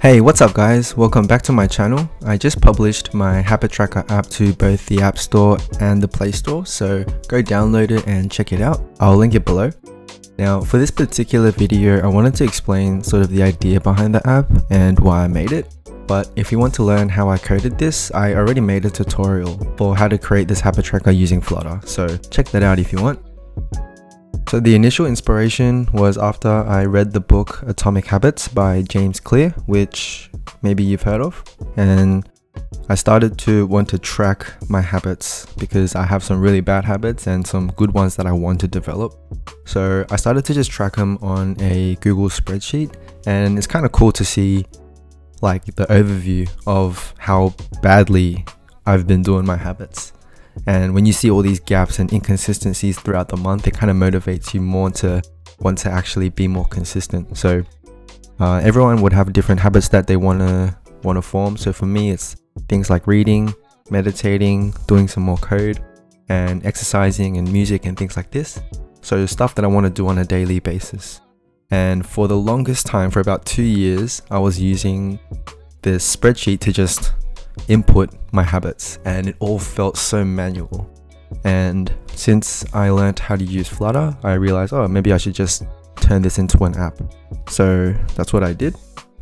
Hey, what's up guys? Welcome back to my channel. I just published my Habit Tracker app to both the App Store and the Play Store, so go download it and check it out. I'll link it below. Now, for this particular video, I wanted to explain sort of the idea behind the app and why I made it. But if you want to learn how I coded this, I already made a tutorial for how to create this Habit Tracker using Flutter, so check that out if you want. So the initial inspiration was after I read the book Atomic Habits by James Clear, which maybe you've heard of. And I started to want to track my habits because I have some really bad habits and some good ones that I want to develop. So I started to just track them on a Google spreadsheet, and it's kind of cool to see like the overview of how badly I've been doing my habits. And when you see all these gaps and inconsistencies throughout the month, it kind of motivates you more to want to actually be more consistent. So everyone would have different habits that they want to form. So for me, it's things like reading, meditating, doing some more code, and exercising and music and things like this. So stuff that I want to do on a daily basis. And for the longest time, for about 2 years, I was using this spreadsheet to just input my habits, and it all felt so manual. And since I learned how to use Flutter, I realized, oh, maybe I should just turn this into an app. So that's what I did.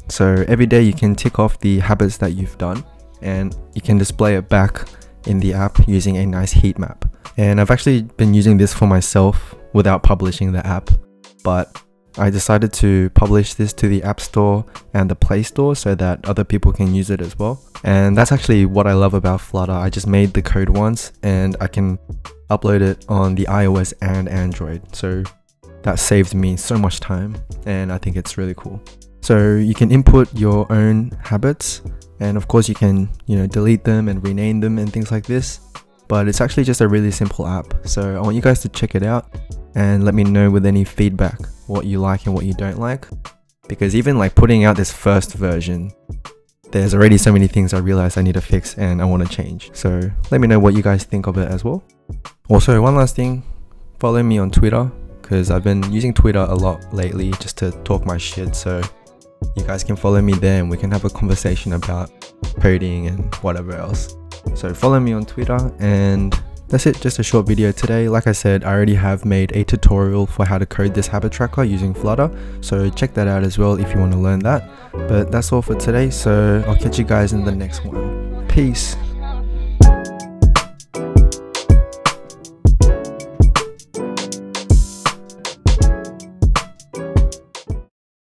So every day you can tick off the habits that you've done, and you can display it back in the app using a nice heat map. And I've actually been using this for myself without publishing the app, but I decided to publish this to the App Store and the Play Store so that other people can use it as well. And that's actually what I love about Flutter. I just made the code once and I can upload it on the iOS and Android. So that saved me so much time, and I think it's really cool. So you can input your own habits, and of course you can, delete them and rename them and things like this. But it's actually just a really simple app. So I want you guys to check it out and let me know with any feedback what you like and what you don't like, because even like putting out this first version, there's already so many things I realized I need to fix and I want to change. So let me know what you guys think of it as well. Also, one last thing, follow me on Twitter, because I've been using Twitter a lot lately just to talk my shit. So you guys can follow me there and we can have a conversation about coding and whatever else. So follow me on Twitter, and that's it, just a short video today. Like I said, I already have made a tutorial for how to code this habit tracker using Flutter, so check that out as well if you want to learn that. But that's all for today, so I'll catch you guys in the next one. Peace.